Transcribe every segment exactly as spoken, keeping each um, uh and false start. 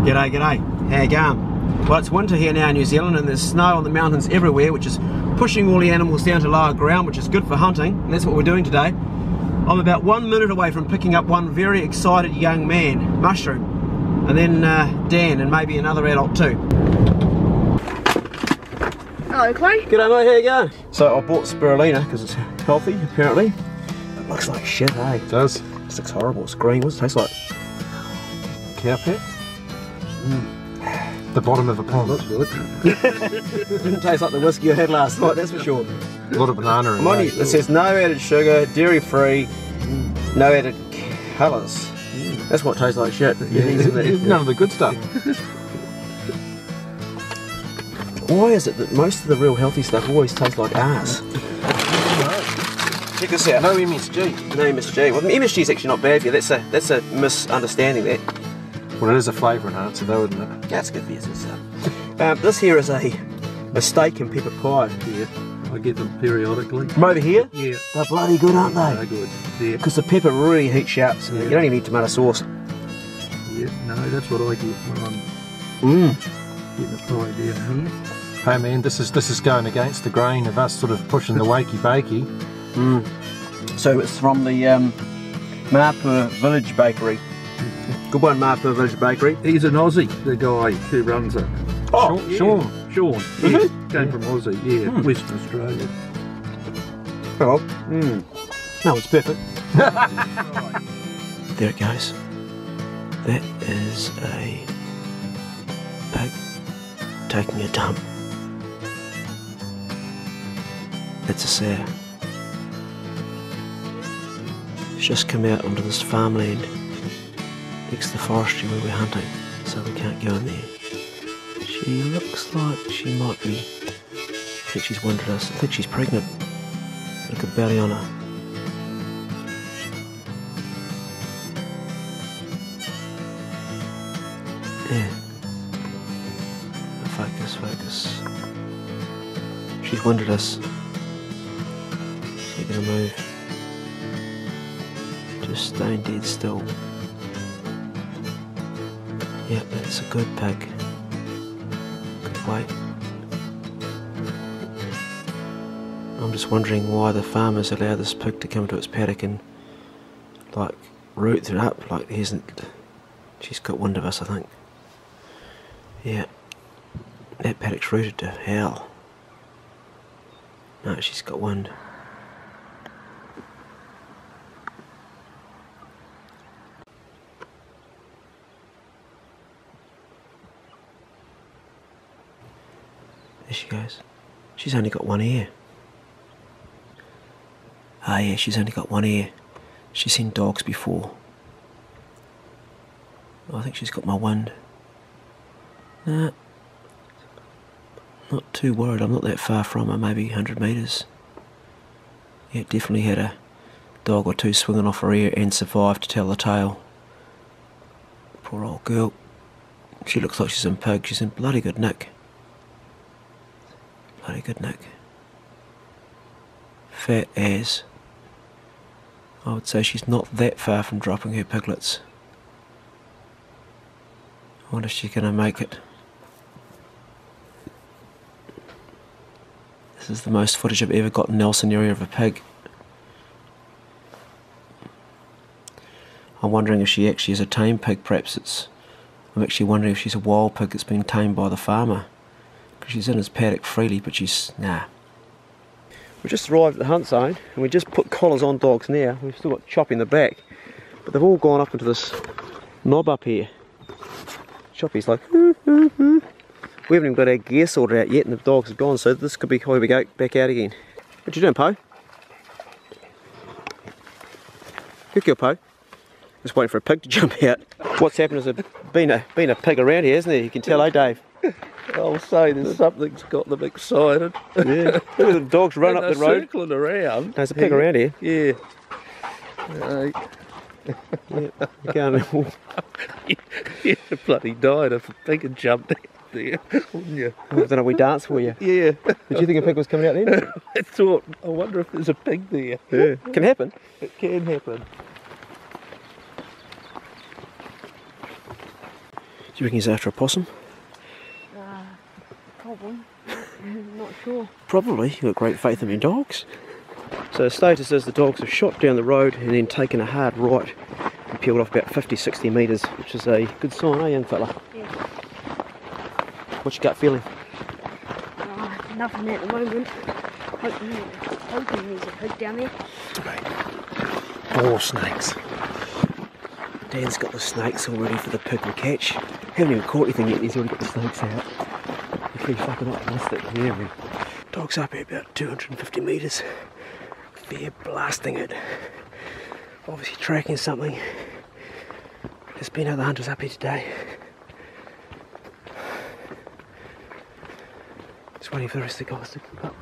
G'day, g'day. How you going? Well, it's winter here now in New Zealand and there's snow on the mountains everywhere, which is pushing all the animals down to lower ground, which is good for hunting, and that's what we're doing today. I'm about one minute away from picking up one very excited young man, Mushroom, and then uh, Dan, and maybe another adult too. Hello, Clay. G'day, mate. How you going? So I bought spirulina because it's healthy, apparently. It looks like shit, eh? It does. This looks horrible. It's green. What does it taste like? Cow pit. Mm. The bottom of a pond. Looks good. Didn't taste like the whiskey I had last night, that's for sure. A lot of banana in there. It says no added sugar, dairy free, mm. no added colours. Mm. That's what tastes like shit. Yeah. None of the good stuff. Why is it that most of the real healthy stuff always tastes like ass? Check this out. No M S G. No M S G. Well, M S G is actually not bad for you. That's a that's a misunderstanding there. Well, it is a flavour enhancer though, isn't it? That's good for yourself. Um, this here is a, a steak and pepper pie. Yeah, I get them periodically. From over here? Yeah. They're bloody good, aren't they? They're good. Yeah. Because the pepper really heats you up, so yeah. You don't even need tomato sauce. Yeah, no, that's what I get when I'm mm. getting the pie down here. Hey man, this is, this is going against the grain of us sort of pushing the wakey-bakey. Mm. So it's from the um, Manapua Village Bakery. Good one, Manapua Village Bakery. He's an Aussie, the guy who runs it. Oh, Sean. Yeah. Sean. Sean. Yeah. He came yeah. from Aussie, yeah, mm. Western Australia. Well, mm. no, it's perfect. There it goes. That is a pig taking a dump. That's a sow. Just come out onto this farmland next to the forestry where we're hunting, so we can't go in there. She looks like she might be. I think she's wondered us. I think she's pregnant. Look at belly on her. Yeah. Focus, focus. She's wondered us. She's gonna move. Just stone dead still. Yep, that's a good pig. Good weight. I'm just wondering why the farmers allow this pig to come to its paddock and like root it up. Like he isn't. She's got wind of us, I think. Yeah, that paddock's rooted to hell. No, she's got wind. There she goes. She's only got one ear. Ah yeah, she's only got one ear. She's seen dogs before. Oh, I think she's got my wind. Nah. Not too worried, I'm not that far from her, maybe one hundred metres. Yeah, definitely had a dog or two swinging off her ear and survived to tell the tale. Poor old girl. She looks like she's in pig, she's in bloody good nick. Bloody good nick. Fat as. I would say she's not that far from dropping her piglets. I wonder if she's going to make it. This is the most footage I've ever got in Nelson area of a pig. I'm wondering if she actually is a tame pig, perhaps it's... I'm actually wondering if she's a wild pig that's been tamed by the farmer. She's in his paddock freely, but she's, nah. We've just arrived at the hunt zone, and we just put collars on dogs now. We've still got Choppy in the back, but they've all gone up into this knob up here. Choppy's like, mm, mm, mm. We haven't even got our gear sorted out yet, and the dogs are gone, so this could be how we go back out again. What you doing, Po? Good girl, Po. Just waiting for a pig to jump out. What's happened is there's been a, been a pig around here, hasn't there? You can tell, eh, Dave? I'll say there's something's got them excited. Yeah. Look at the dogs run up the road. Circling around. There's a pig yeah. around here. Yeah. Uh, yeah. You can't. You'd have bloody died if a pig had jumped out there, wouldn't you? Well, then we danced for you. Yeah. Did you think a pig was coming out then? I thought, I wonder if there's a pig there. Yeah. It can happen. It can happen. you reckon he's after a possum? Uh, probably. Not sure. Probably. You've got great faith in your dogs. So the status is the dogs have shot down the road and then taken a hard right and peeled off about fifty sixty metres, which is a good sign, eh, young fella? Yeah. What's your gut feeling? Uh, nothing at the moment. Hoping, hoping there's a pig down there. Right. More snakes. Dan's got the snakes all ready for the pig to catch. Haven't even caught anything yet and he's already got the snakes out. You're pretty fucking optimistic, yeah, man. Dog's up at about two hundred fifty metres. They're blasting it. Obviously tracking something. There's been other hunters up here today. Just waiting for the rest of the guys to come up.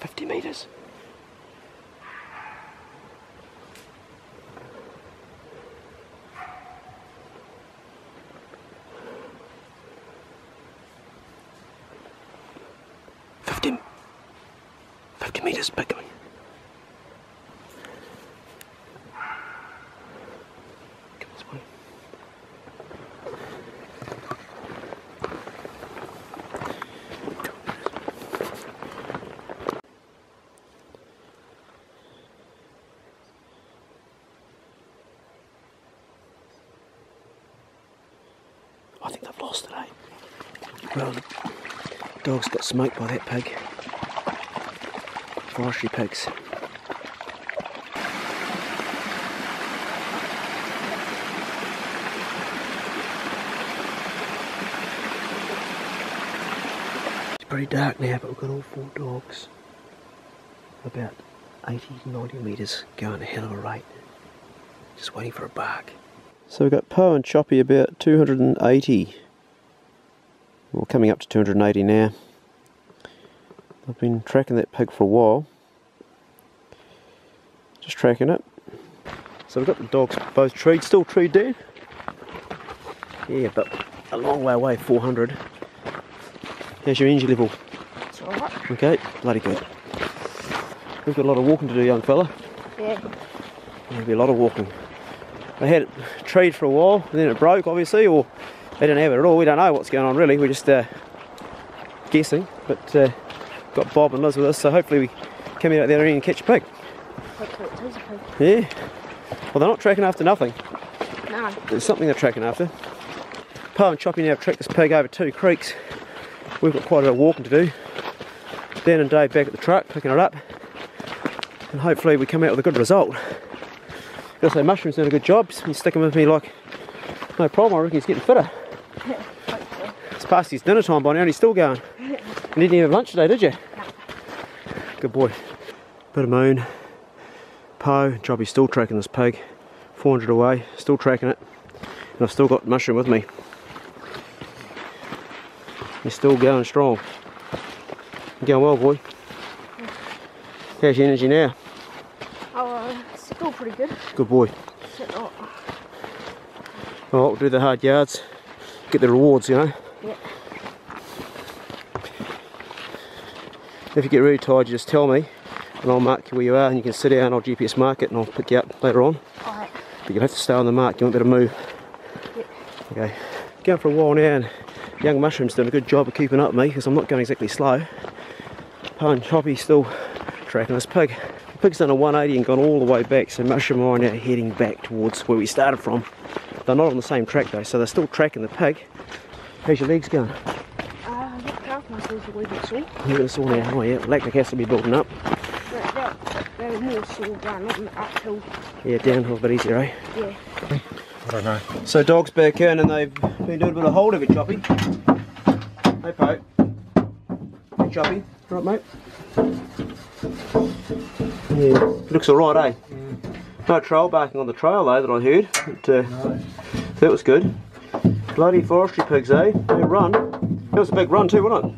fifty metres. fifty metres back. I think they've lost it, eh? Well, the dog's got smoked by that pig. Forestry pigs. It's pretty dark now, but we've got all four dogs. About eighty to ninety metres going a hell of a rate. Just waiting for a bark. So we've got Poe and Choppy about two hundred eighty. Well, coming up to two hundred eighty now. I've been tracking that pig for a while. Just tracking it. So we've got the dogs both treed, still treed, Dan? Yeah, but a long way away, four hundred. How's your energy level? It's alright. Okay, bloody good. We've got a lot of walking to do, young fella. Yeah. There'll be a lot of walking. They had it treed for a while, and then it broke, obviously, or they didn't have it at all. We don't know what's going on, really. We're just uh, guessing. But uh, got Bob and Liz with us, so hopefully we come out there and catch a pig. Hopefully it is a pig. Yeah. Well, they're not tracking after nothing. No. There's something they're tracking after. Poe and Choppy now have tracked this pig over two creeks. We've got quite a bit of walking to do. Dan and Dave back at the truck, picking it up. And hopefully we come out with a good result. Gotta say, Mushroom's doing a good job. He's sticking with me like no problem. I reckon he's getting fitter. Yeah, so. It's past his dinner time by now and he's still going. You didn't even have lunch today, did you? No. Good boy. Bit of moon. Poe, Choppy's still tracking this pig. four hundred away, still tracking it. And I've still got Mushroom with me. He's still going strong. You're going well, boy. Yeah. How's your energy now? Still pretty good. Good boy. Well, we'll do the hard yards, get the rewards, you know. Yeah. If you get really tired, you just tell me, and I'll mark you where you are, and you can sit down. And I'll G P S mark it, and I'll pick you up later on. Alright. But you'll have to stay on the mark. You won't be able to move. Yeah. Okay. Going for a while now, and young Mushroom's doing a good job of keeping up with me because I'm not going exactly slow. Poe and Choppy's still tracking this pig. Pig's done a one eighty and gone all the way back, so Mushroom and I are now heading back towards where we started from. They're not on the same track though, so they're still tracking the pig. How's your legs going? Uh, I've got calf muscles a wee bit sore. You've got a sore now, oh yeah, lactic acid will be building up. They're, they're more sore going on uphill. Yeah, downhill a bit easier, eh? Yeah. I don't know. So dog's back in and they've been doing a bit of hold of it, Choppy. Hey, Poe. Hey, Choppy. All right, mate? Yeah, looks alright, eh? Yeah. No trail barking on the trail though that I heard, but uh, no. That was good. Bloody forestry pigs, eh? They run. That was a big run too, wasn't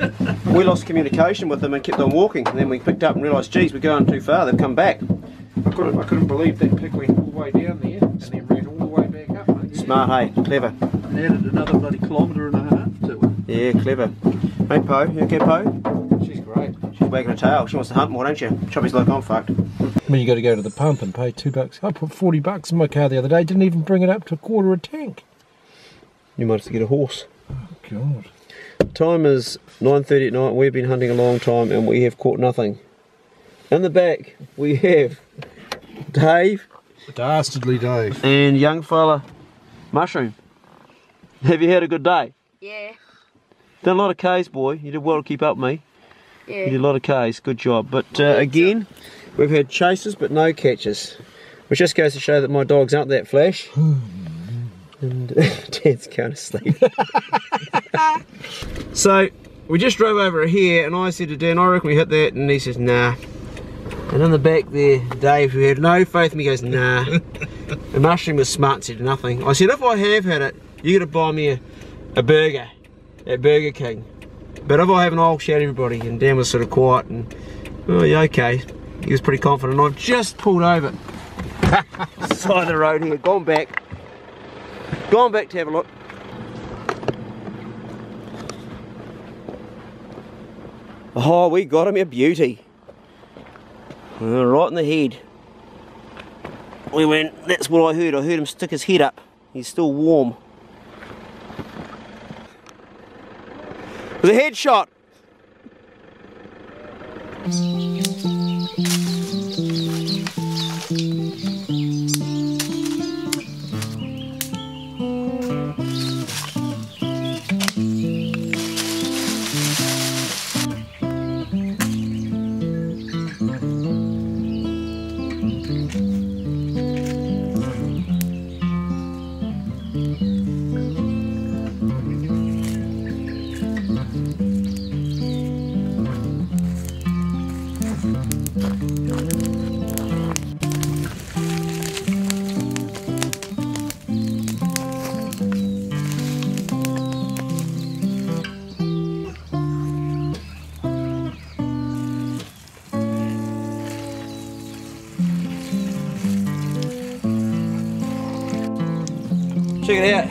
it? We lost communication with them and kept on walking, and then we picked up and realised, geez, we're going too far, they've come back. I couldn't, I couldn't believe that pig went all the way down there and then ran all the way back up. Mate. Smart, eh? Clever. And added another bloody kilometre and a half to it. Yeah, clever. Hey Po, you okay Po? She's great. She's wagging her tail. She wants to hunt more, don't you? Chubby's like, I'm fucked. I mean, you got to go to the pump and pay two bucks. I put forty bucks in my car the other day. Didn't even bring it up to a quarter a tank. You might have to get a horse. Oh God. Time is nine thirty at night. We've been hunting a long time and we have caught nothing. In the back we have Dave. Dastardly Dave. And young fella Mushroom. Have you had a good day? Yeah. Done a lot of K's, boy. You did well to keep up me. Yeah. You did a lot of K's. Good job. But uh, again, we've had chases but no catches. Which just goes to show that my dogs aren't that flash. And Dan's going to sleep. So we just drove over here and I said to Dan, I reckon we hit that, and he says nah. And in the back there, Dave, who had no faith in me, goes nah. The Mushroom was smart, said nothing. I said, if I have had it, you gotta buy me a, a burger at Burger King. But if I haven't, I'll shout everybody. And Dan was sort of quiet and, oh yeah, okay. He was pretty confident. I've just pulled over side of the road here, gone back. Gone back to have a look. Oh, we got him a beauty. Right in the head. We went, that's what I heard. I heard him stick his head up. He's still warm. It was a headshot. Check it out.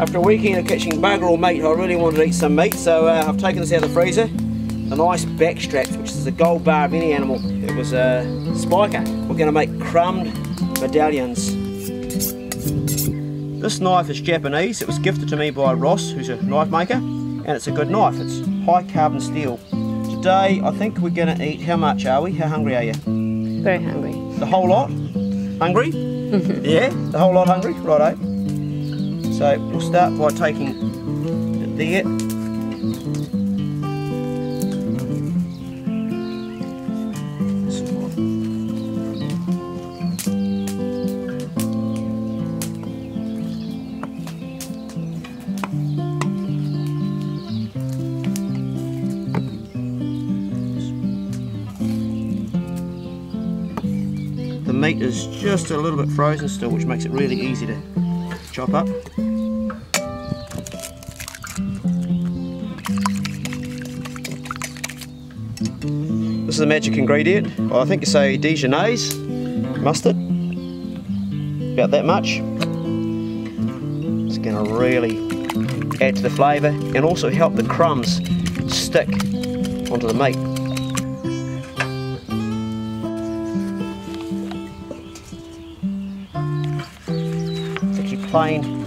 After a weekend of catching bugger all meat, I really wanted to eat some meat, so uh, I've taken this out of the freezer. A nice backstrap, which is a gold bar of any animal. It was a spiker. We're going to make crumbed medallions. This knife is Japanese. It was gifted to me by Ross, who's a knife maker, and it's a good knife. It's high carbon steel. Today, I think we're going to eat, how much are we? How hungry are you? Very hungry. The whole lot? Hungry? Yeah, the whole lot hungry? Righto. So we'll start by taking it there. The meat is just a little bit frozen still, which makes it really easy to chop up. This is the magic ingredient. Well, I think you say Dijonnaise mustard, about that much. It's going to really add to the flavour and also help the crumbs stick onto the meat. It's actually plain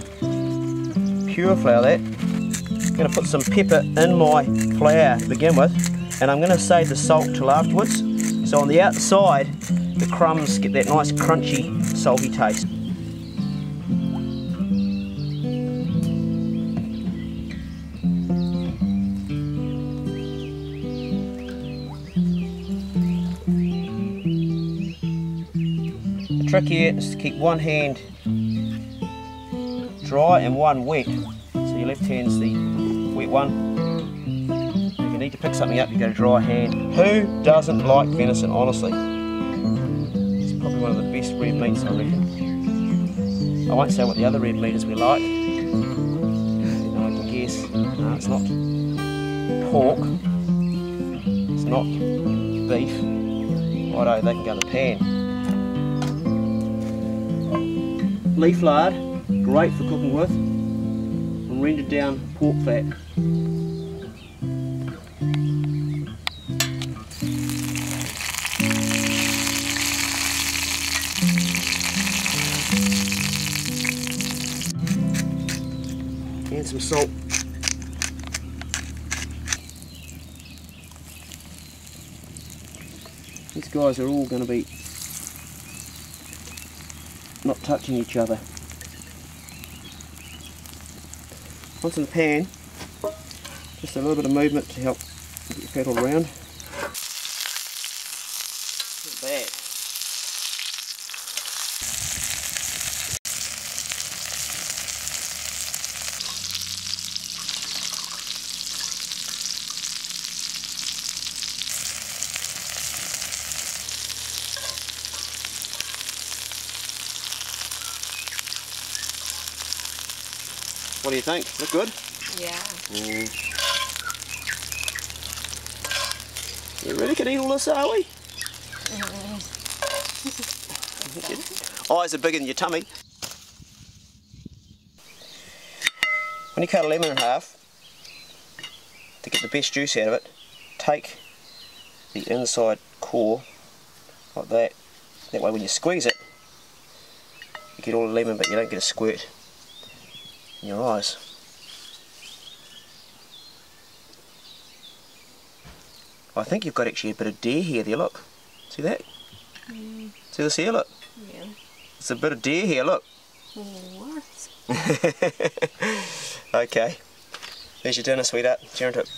pure flour, that. I'm going to put some pepper in my flour to begin with. And I'm going to save the salt till afterwards. So on the outside, the crumbs get that nice crunchy, salty taste. The trick here is to keep one hand dry and one wet. So your left hand's the wet one. Need to pick something up, you get a dry hand. Who doesn't like venison, honestly? It's probably one of the best red meats, I reckon. I won't say what the other red meat is we like. No, I can guess. No, it's not pork. It's not beef. Righto, they can go in the pan. Leaf lard, great for cooking with, and rendered down pork fat. some salt. These guys are all going to be not touching each other. Onto the pan, just a little bit of movement to help get your kettle around. Look at that. What do you think? Look good? Yeah. Mm. You really could eat all this, are we? Mm. Eyes are bigger than your tummy. When you cut a lemon in half, to get the best juice out of it, take the inside core like that. That way when you squeeze it, you get all the lemon but you don't get a squirt in your eyes. I think you've got actually a bit of deer hair there, look. See that? Mm. See this here, look? Yeah. It's a bit of deer hair, look. What? Okay. There's your dinner, sweetheart. Cheer into it.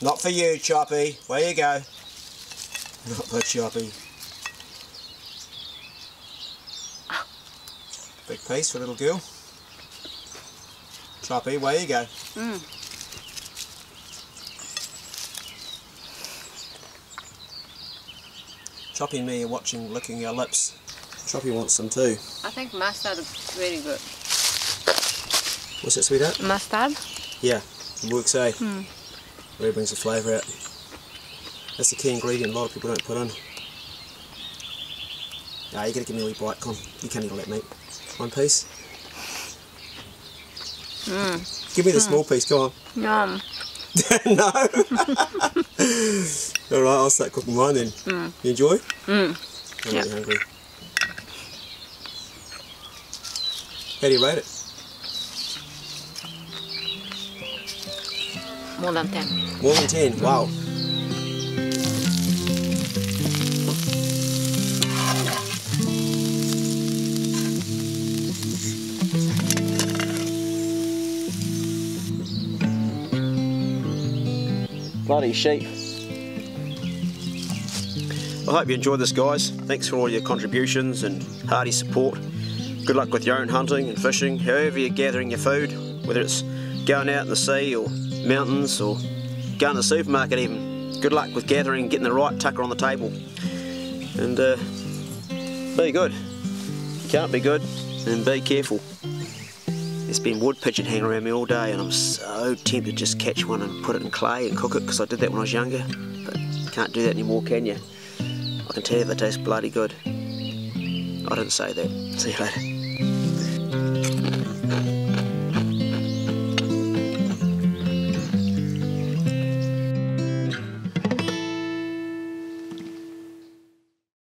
Not for you, Choppy. Where you go? Not for Choppy. Big piece for a little girl. Choppy, where you go? Mm. Choppy and me are watching, licking our lips. Choppy wants some too. I think mustard is really good. What's that, sweetheart? Mustard? Yeah, it works, eh? Mm. Really brings the flavour out. That's the key ingredient a lot of people don't put in. Ah, you gotta give me a wee bite, come on. You can't eat all that meat. One piece. Mm. Give me the mm. small piece, come on. Yum. No. Alright, I'll start cooking mine then. Mm. You enjoy? Mm. I'm yep. really hungry. How do you rate it? More than ten. More than ten, wow. Bloody sheep. I hope you enjoyed this, guys. Thanks for all your contributions and hearty support. Good luck with your own hunting and fishing, however you're gathering your food, whether it's going out in the sea or mountains or going to the supermarket even. Good luck with gathering and getting the right tucker on the table. And uh, be good. You can't be good, and be careful. There's been wood pigeon hanging around me all day and I'm so tempted to just catch one and put it in clay and cook it because I did that when I was younger, but you can't do that anymore, can you? I can tell you they taste bloody good. I didn't say that. See you later.